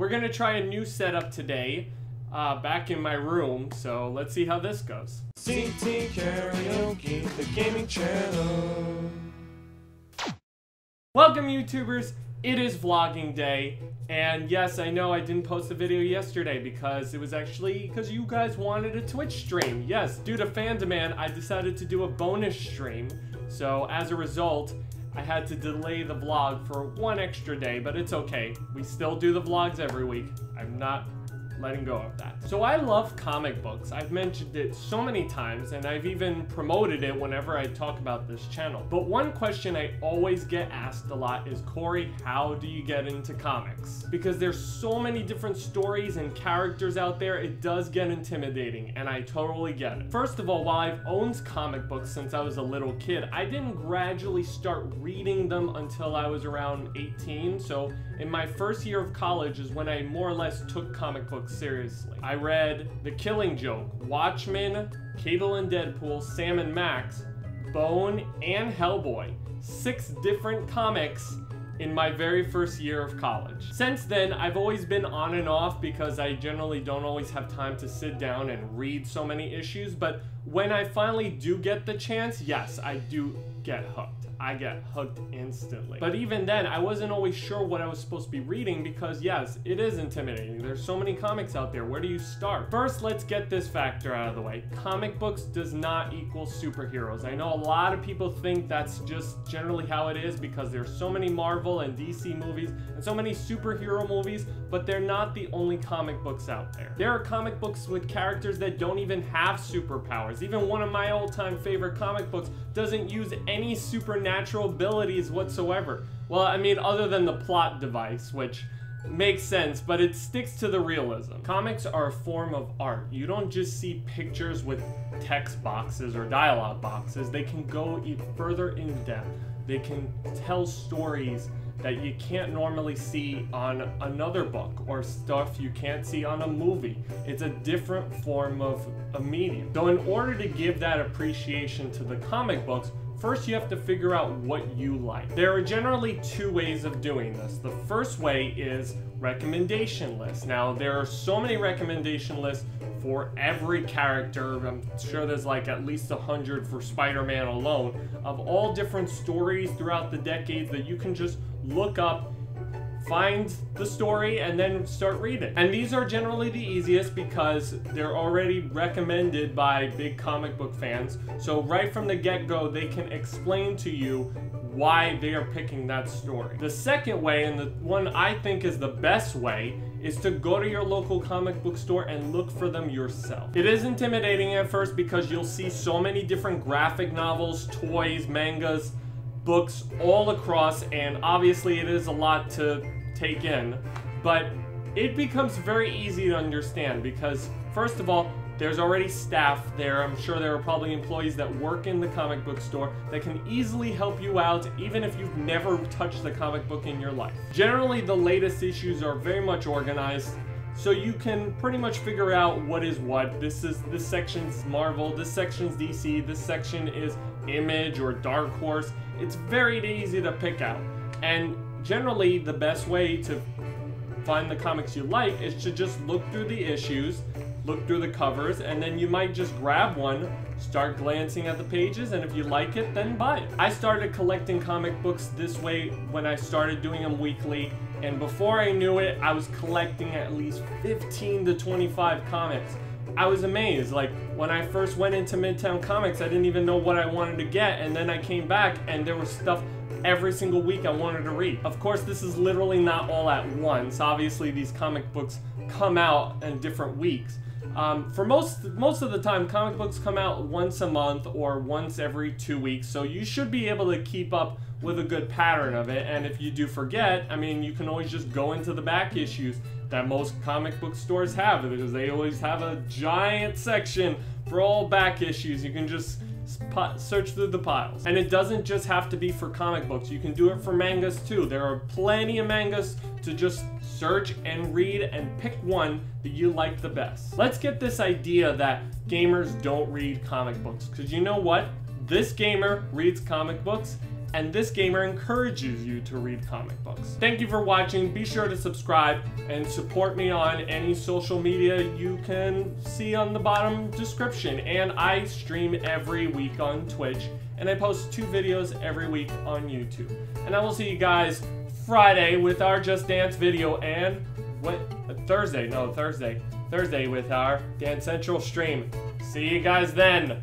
We're going to try a new setup today, back in my room, so let's see how this goes. CT Karaoke, the gaming channel. Welcome, YouTubers. It is vlogging day, and yes, I know I didn't post a video yesterday because it was actually because you guys wanted a Twitch stream. Yes, due to fan demand, I decided to do a bonus stream, so as a result, I had to delay the vlog for one extra day, but it's okay. We still do the vlogs every week. I'm not letting go of that. So I love comic books. I've mentioned it so many times, and I've even promoted it whenever I talk about this channel. But one question I always get asked a lot is, Corey, how do you get into comics? Because there's so many different stories and characters out there, it does get intimidating, and I totally get it. First of all, while I've owned comic books since I was a little kid, I didn't gradually start reading them until I was around 18, so in my first year of college is when I more or less took comic books seriously. I read The Killing Joke, Watchmen, Cable and Deadpool, Sam and Max, Bone, and Hellboy. 6 different comics in my very first year of college. Since then, I've always been on and off because I generally don't always have time to sit down and read so many issues, but when I finally do get the chance, yes, I do get hooked. I get hooked instantly. But even then, I wasn't always sure what I was supposed to be reading because yes, it is intimidating. There's so many comics out there. Where do you start? First, let's get this factor out of the way. Comic books does not equal superheroes. I know a lot of people think that's just generally how it is because there's so many Marvel and DC movies and so many superhero movies, but they're not the only comic books out there. There are comic books with characters that don't even have superpowers. Even one of my all-time favorite comic books doesn't use any supernatural abilities whatsoever. Well, I mean, other than the plot device, which makes sense, but it sticks to the realism. Comics are a form of art. You don't just see pictures with text boxes or dialogue boxes. They can go even further in depth. They can tell stories that you can't normally see on another book or stuff you can't see on a movie. It's a different form of a medium. So in order to give that appreciation to the comic books, first, you have to figure out what you like. There are generally 2 ways of doing this. The first way is recommendation lists. Now, there are so many recommendation lists for every character. I'm sure there's like at least 100 for Spider-Man alone, of all different stories throughout the decades that you can just look up, find the story, and then start reading. And these are generally the easiest because they're already recommended by big comic book fans. So right from the get-go, they can explain to you why they are picking that story. The second way, and the one I think is the best way, is to go to your local comic book store and look for them yourself. It is intimidating at first because you'll see so many different graphic novels, toys, mangas, books all across, and obviously it is a lot to take in, but it becomes very easy to understand because first of all, there's already staff there. I'm sure there are probably employees that work in the comic book store that can easily help you out even if you've never touched the comic book in your life. Generally, the latest issues are very much organized, so you can pretty much figure out what is what. This section's Marvel, this section's DC, this section is Image or Dark Horse. It's very easy to pick out. And generally, the best way to find the comics you like is to just look through the issues, look through the covers, and then you might just grab one, start glancing at the pages, and if you like it, then buy it. I started collecting comic books this way when I started doing them weekly, and before I knew it, I was collecting at least 15 to 25 comics. I was amazed. Like, when I first went into Midtown Comics, I didn't even know what I wanted to get, and then I came back and there was stuff every single week I wanted to read. Of course, this is literally not all at once. Obviously, these comic books come out in different weeks. For most of the time, comic books come out once a month or once every 2 weeks, so you should be able to keep up with a good pattern of it, and if you do forget, I mean, you can always just go into the back issues that most comic book stores have, because they always have a giant section for all back issues. You can just search through the piles. And it doesn't just have to be for comic books. You can do it for mangas too. There are plenty of mangas to just search and read and pick one that you like the best. Let's get this idea that gamers don't read comic books, because you know what? This gamer reads comic books, and this gamer encourages you to read comic books. Thank you for watching. Be sure to subscribe and support me on any social media you can see on the bottom description. And I stream every week on Twitch, and I post 2 videos every week on YouTube. And I will see you guys Friday with our Just Dance video, and Thursday with our Dance Central stream. See you guys then.